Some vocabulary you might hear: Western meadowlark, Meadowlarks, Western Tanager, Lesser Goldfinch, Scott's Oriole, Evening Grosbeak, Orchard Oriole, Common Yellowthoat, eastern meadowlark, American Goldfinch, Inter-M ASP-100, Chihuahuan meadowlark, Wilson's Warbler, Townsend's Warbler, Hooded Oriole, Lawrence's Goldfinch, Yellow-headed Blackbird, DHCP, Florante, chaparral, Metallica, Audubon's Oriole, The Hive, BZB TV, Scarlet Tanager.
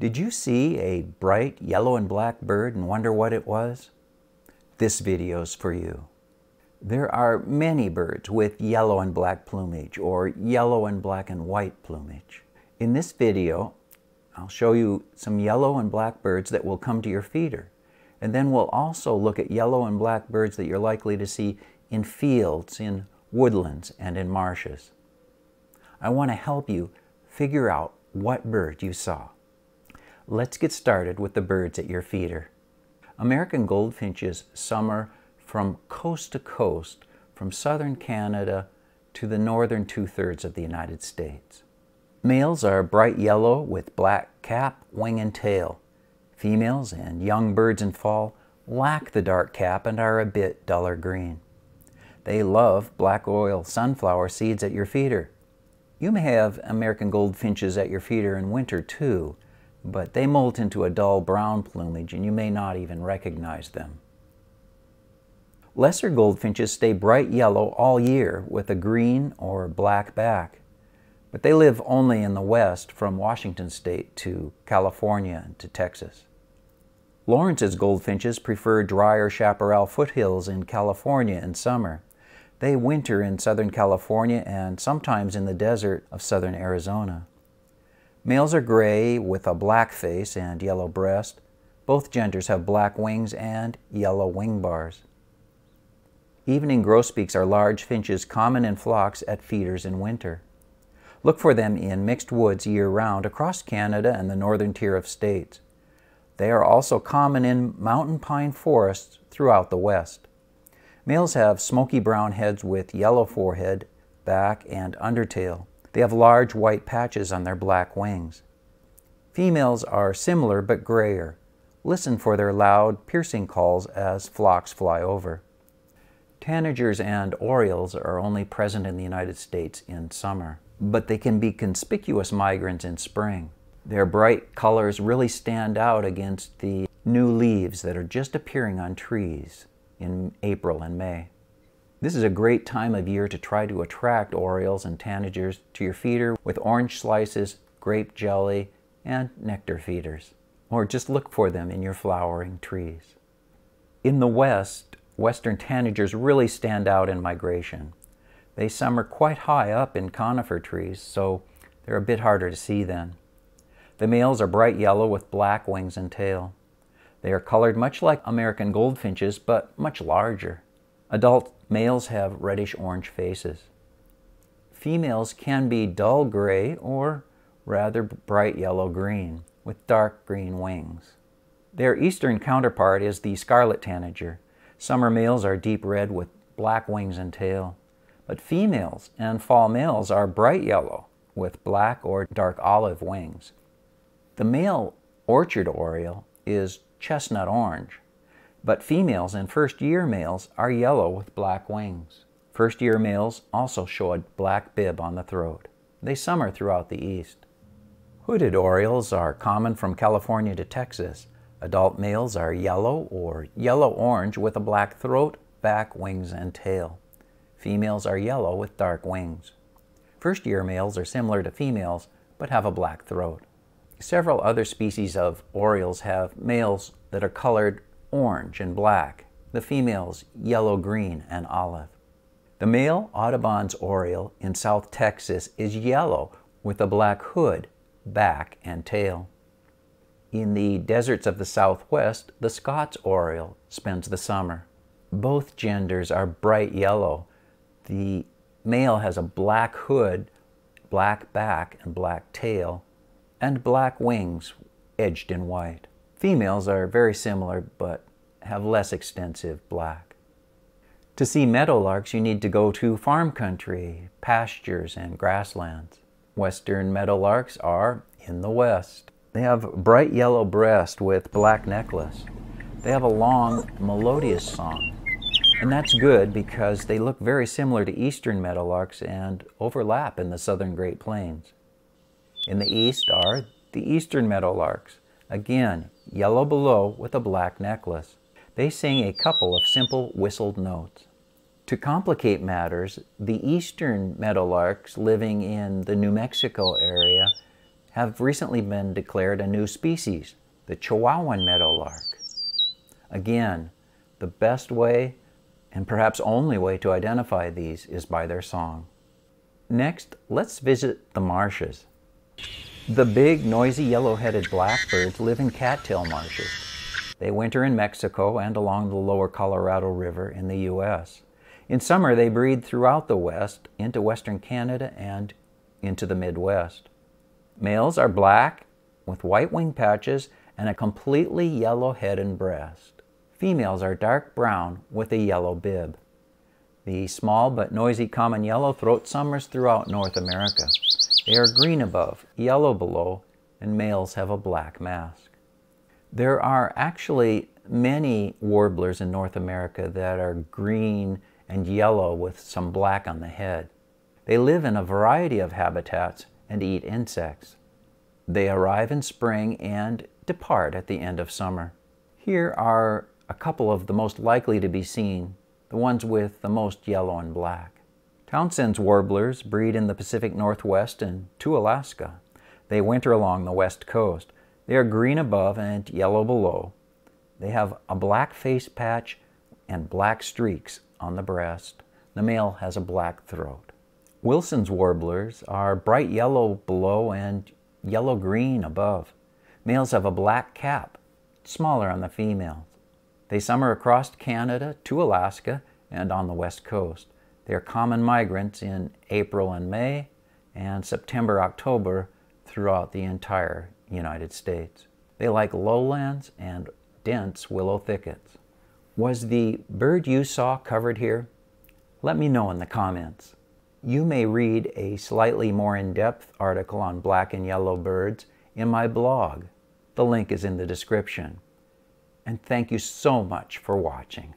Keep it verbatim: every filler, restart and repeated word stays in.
Did you see a bright yellow and black bird and wonder what it was? This video's for you. There are many birds with yellow and black plumage or yellow and black and white plumage. In this video, I'll show you some yellow and black birds that will come to your feeder. And then we'll also look at yellow and black birds that you're likely to see in fields, in woodlands, and in marshes. I want to help you figure out what bird you saw. Let's get started with the birds at your feeder. American goldfinches summer from coast to coast, from southern Canada to the northern two-thirds of the United States. Males are bright yellow with black cap, wing, and tail. Females and young birds in fall lack the dark cap and are a bit duller green. They love black oil sunflower seeds at your feeder. You may have American goldfinches at your feeder in winter too, but they molt into a dull brown plumage and you may not even recognize them. Lesser goldfinches stay bright yellow all year with a green or black back, but they live only in the west from Washington state to California and to Texas. Lawrence's goldfinches prefer drier chaparral foothills in California in summer. They winter in southern California and sometimes in the desert of southern Arizona. Males are gray with a black face and yellow breast. Both genders have black wings and yellow wing bars. Evening grosbeaks are large finches common in flocks at feeders in winter. Look for them in mixed woods year-round across Canada and the northern tier of states. They are also common in mountain pine forests throughout the West. Males have smoky brown heads with yellow forehead, back, and undertail. They have large white patches on their black wings. Females are similar but grayer. Listen for their loud, piercing calls as flocks fly over. Tanagers and orioles are only present in the United States in summer, but they can be conspicuous migrants in spring. Their bright colors really stand out against the new leaves that are just appearing on trees in April and May. This is a great time of year to try to attract orioles and tanagers to your feeder with orange slices, grape jelly, and nectar feeders. Or just look for them in your flowering trees. In the west, western tanagers really stand out in migration. They summer quite high up in conifer trees, so they're a bit harder to see then. The males are bright yellow with black wings and tail. They are colored much like American goldfinches, but much larger. Adult males have reddish-orange faces. Females can be dull gray or rather bright yellow-green with dark green wings. Their eastern counterpart is the scarlet tanager. Summer males are deep red with black wings and tail, but females and fall males are bright yellow with black or dark olive wings. The male orchard oriole is chestnut orange, but females and first-year males are yellow with black wings. First-year males also show a black bib on the throat. They summer throughout the east. Hooded orioles are common from California to Texas. Adult males are yellow or yellow-orange with a black throat, back, wings, and tail. Females are yellow with dark wings. First-year males are similar to females, but have a black throat. Several other species of orioles have males that are colored orange and black, the females yellow, green, and olive. The male Audubon's Oriole in South Texas is yellow with a black hood, back, and tail. In the deserts of the Southwest, the Scott's Oriole spends the summer. Both genders are bright yellow. The male has a black hood, black back, and black tail, and black wings edged in white. Females are very similar, but have less extensive black. To see meadowlarks, you need to go to farm country, pastures, and grasslands. Western meadowlarks are in the west. They have bright yellow breast with black necklace. They have a long, melodious song. And that's good because they look very similar to eastern meadowlarks and overlap in the southern Great Plains. In the east are the eastern meadowlarks. Again, yellow below with a black necklace. They sing a couple of simple whistled notes. To complicate matters, the eastern meadowlarks living in the New Mexico area have recently been declared a new species, the Chihuahuan meadowlark. Again, the best way and perhaps only way to identify these is by their song. Next, let's visit the marshes. The big, noisy yellow-headed blackbirds live in cattail marshes. They winter in Mexico and along the lower Colorado River in the U S In summer, they breed throughout the West, into Western Canada and into the Midwest. Males are black with white wing patches and a completely yellow head and breast. Females are dark brown with a yellow bib. The small but noisy common yellowthroat summers throughout North America. They are green above, yellow below, and males have a black mask. There are actually many warblers in North America that are green and yellow with some black on the head. They live in a variety of habitats and eat insects. They arrive in spring and depart at the end of summer. Here are a couple of the most likely to be seen, the ones with the most yellow and black. Townsend's warblers breed in the Pacific Northwest and to Alaska. They winter along the west coast. They are green above and yellow below. They have a black face patch and black streaks on the breast. The male has a black throat. Wilson's warblers are bright yellow below and yellow-green above. Males have a black cap, smaller on the females. They summer across Canada to Alaska and on the west coast. They are common migrants in April and May and September, October throughout the entire United States. They like lowlands and dense willow thickets. Was the bird you saw covered here? Let me know in the comments. You may read a slightly more in-depth article on black and yellow birds in my blog. The link is in the description. And thank you so much for watching.